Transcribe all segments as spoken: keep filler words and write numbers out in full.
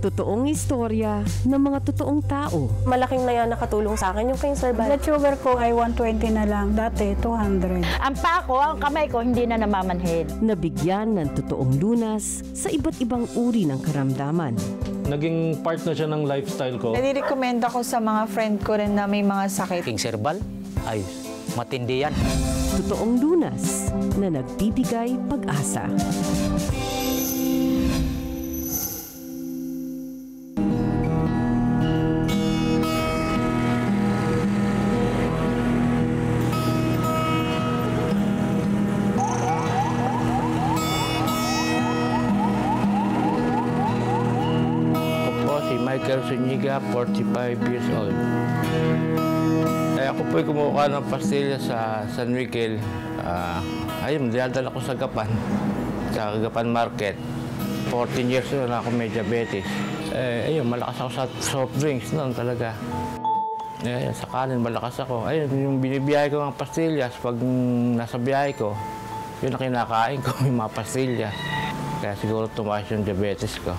Totoong istorya ng mga totoong tao. Malaking na yan nakatulong sa akin yung Kings Herbal. Blood sugar ko ay one twenty na lang. Dati, two hundred. Ang pako, ang kamay ko, hindi na namamanhin. Nabigyan ng totoong lunas sa iba't ibang uri ng karamdaman. Naging part na siya ng lifestyle ko. Nadirecommend ako sa mga friend ko rin na may mga sakit. Kings Herbal ay matindi yan. Totoong lunas na nagbibigay pag-asa. Michael Suniga, forty-five years old. Kaya ako po'y kumuha ng pastilya sa San Miguel. Uh, ayun, dinadala ko sa Gapan, sa Gapan Market. fourteen years old na ako, may diabetes. Eh, ayun, malakas ako sa soft drinks noon talaga. Eh, sa kanin, malakas ako. Ayun, yung binibiyahe ko ng pastillas, pag nasa biyahe ko, yun na kinakain ko, may mga pastilya. Kaya siguro tumaas yung diabetes ko.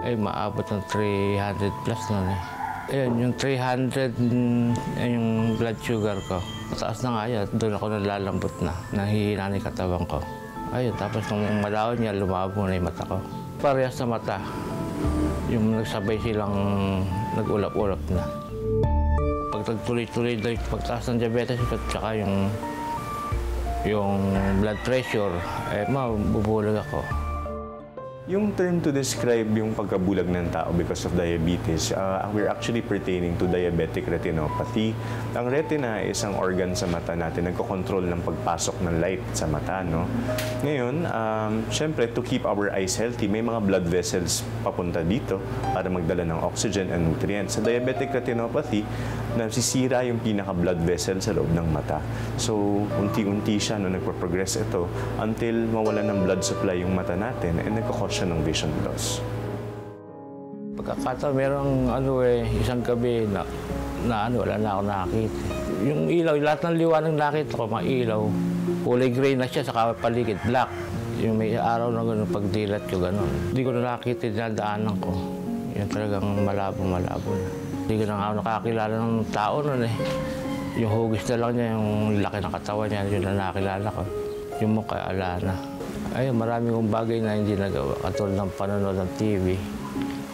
Ay, maabot ng three hundred plus noon eh. Ayun, yung three hundred, yung blood sugar ko. Mataas na nga yun, doon ako nalalambot na. Nahihina na yung katawan ko. Ayun, tapos nung malaon niya, lumabo na yung mata ko. Parehas na mata. Yung nagsabay silang nag-ulap-ulap na. Pag nagtuloy-tuloy na yung pagtaas ng diabetes at saka yung, yung blood pressure, eh, mabubulag ako. Yung term to describe yung pagkabulag ng tao because of diabetes, uh, we're actually pertaining to diabetic retinopathy. Ang retina ay isang organ sa mata natin, nagkocontrol ng pagpasok ng light sa mata, no? Ngayon, um, syempre, to keep our eyes healthy, may mga blood vessels papunta dito para magdala ng oxygen and nutrients. Sa diabetic retinopathy, nasisira yung pinaka-blood vessel sa loob ng mata. So, unti-unti siya, no, nagpo-progress ito until mawala ng blood supply yung mata natin and nagkakos ng vision loss. Pagkakataon, merong ano eh, isang gabi na, na ano, wala na ako nakakita. Yung ilaw, lahat ng liwanag nakita ko, mga ilaw. Kulay gray na siya, saka paligid black. Yung may araw na gano'n, pagdilat ko gano'n. Hindi ko na nakakita yung dinadaanan ko. Yung talagang malabo-malabo na. Hindi ko na nga nakakilala ng tao nun eh. Yung hugis na lang niya, yung laki ng katawan niya, yun na nakakilala ko. Yung mukha, ala na. Ayun, marami kong bagay na hindi nagawa. Katulad ng panonood ng T V.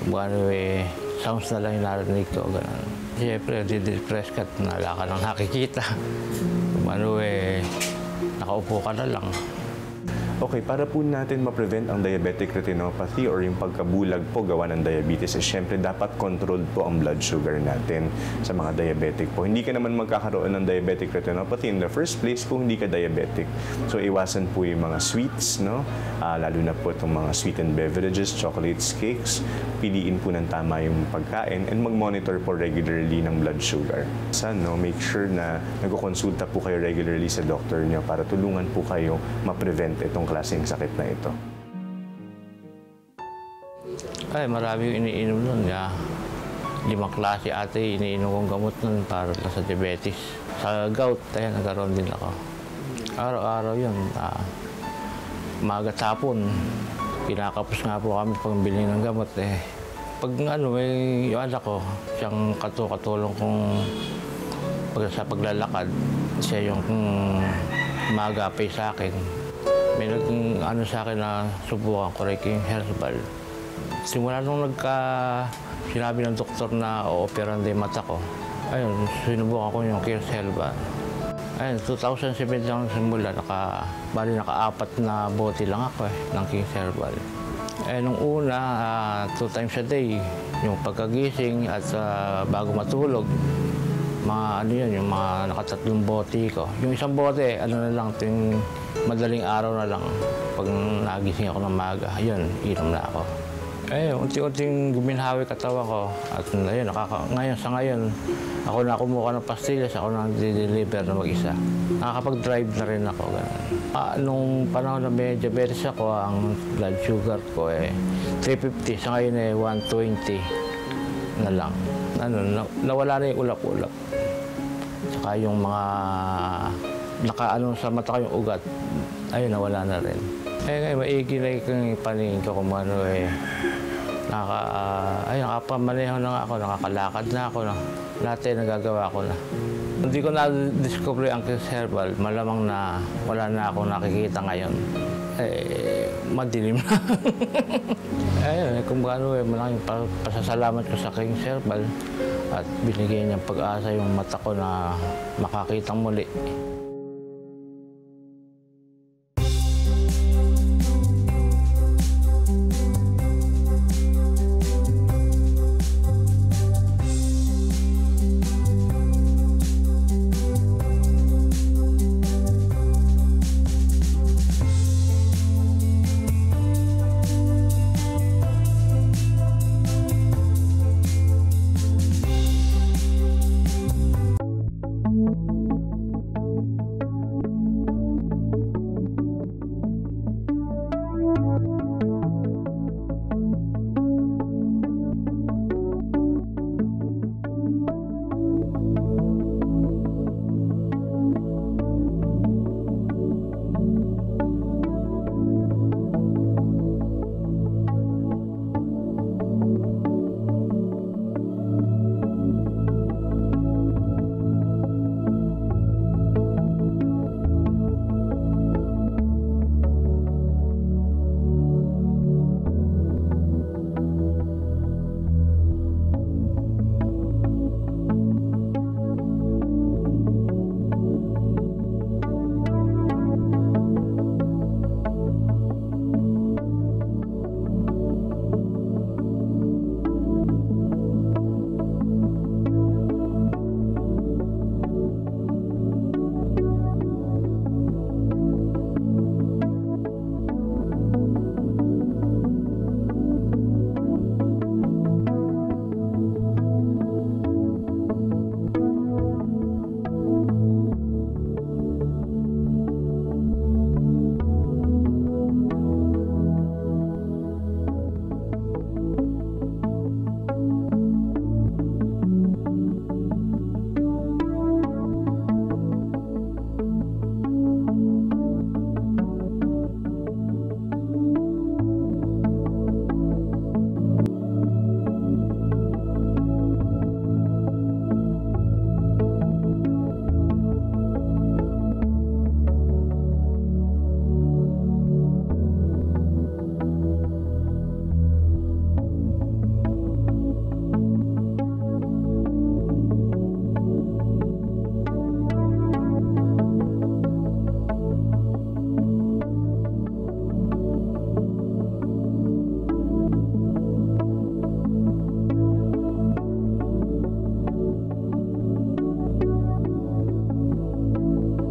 Kung ano eh, sounds na lang yung narinig ko. Ganun. Siyempre, didepress ka at nala ka nang nakikita. Kung ano eh, nakaupo ka na lang. Okay, para po natin ma-prevent ang diabetic retinopathy or yung pagkabulag po gawa ng diabetes, eh, syempre dapat controlled po ang blood sugar natin sa mga diabetic po. Hindi ka naman magkakaroon ng diabetic retinopathy in the first place kung hindi ka diabetic. So, iwasan po yung mga sweets, no? Uh, lalo na po itong mga sweetened beverages, chocolates, cakes. Piliin po ng tama yung pagkain and mag-monitor po regularly ng blood sugar. Sa, no, make sure na nagkukonsulta po kayo regularly sa doktor niyo para tulungan po kayo ma-prevent itong klaseng sakit na ito. Ay, marami yung iniinom nun. Ya. Limang klase ate, iniinom kong gamot nun para sa diabetes. Sa gout, ayan, nagkaroon din ako. Araw-araw yun. Ah, magatapon. Pinakapos nga po kami pangbili ng gamot. Eh. Pag ano, may yung anak ko, siyang katulong kong pag, sa paglalakad, siya yung um, magapay sa akin. May naging ano sa akin na subukan ko rin Kings Herbal. Simula nung nagka sinabi ng doktor na o-operan din mata ko, ayun, sinubukan ko yung Kings Herbal. Ayun, two thousand seven lang simula, naka, bali naka-apat na bote lang ako eh, ng Kings Herbal. Eh, nung una, uh, two times a day, yung pagkagising at uh, bago matulog, mga ano yun, yung mga nakatatlong bote ko. Yung isang bote, ano na lang, ting madaling araw na lang, pag nagising ako ng maaga, yun, inom na ako. Eh, unti-unting guminhawi katawan ko. At ayun, nakaka ngayon, sa ngayon, ako na kumuha ng pastillas, ako na nag-deliver na mag-isa. Nakakapag-drive na rin ako, gano'n. Ah, nung panahon na may diabetes ako, ang blood sugar ko eh, three fifty, sa ngayon eh, one twenty na lang. Ano, nawala na yung ulap-ulap. Saka yung mga nakaano sa mata ko yung ugat, ayun, nawala na rin. Eh, ngayon, maigi na yung paningin ko kung ano eh. Naka, uh, ay, nakapamaneho na ako, nakakalakad na ako. No? Lahat ay nagagawa ko na. Hindi ko na-discovery ang KINGS Herbal. Malamang na wala na akong nakikita ngayon. Eh, madilim na. Ayun, kung paano, eh, malaking pasasalamat ko sa KINGS Herbal at binigyan niyang pag-asa yung mata ko na makakitang muli.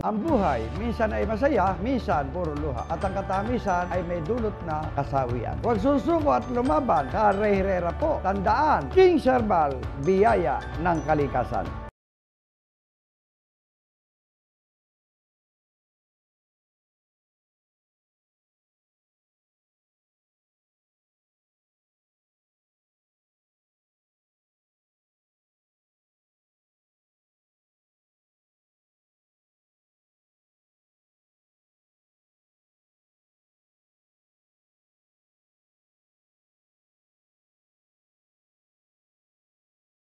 Ang buhay, minsan ay masaya, minsan puro luha. At ang katamisan ay may dulot na kasawian. Huwag susuko at lumaban, Karehirera po. Tandaan, KINGS Herbal, biyaya ng kalikasan.